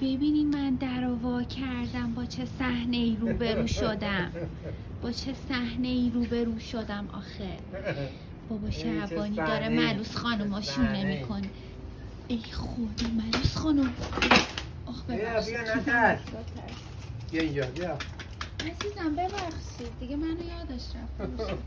ببینین من در و وا کردم، با چه صحنه ای روبرو شدم، آخه بابا شعبانی داره ملوس خانوما شونه میکنه. ای خدا ملوس خانوم، آخ ببخشید. بیا نترس، بیا اینجا، بیا عزیزم، ببخشید دیگه منو یادش رفت.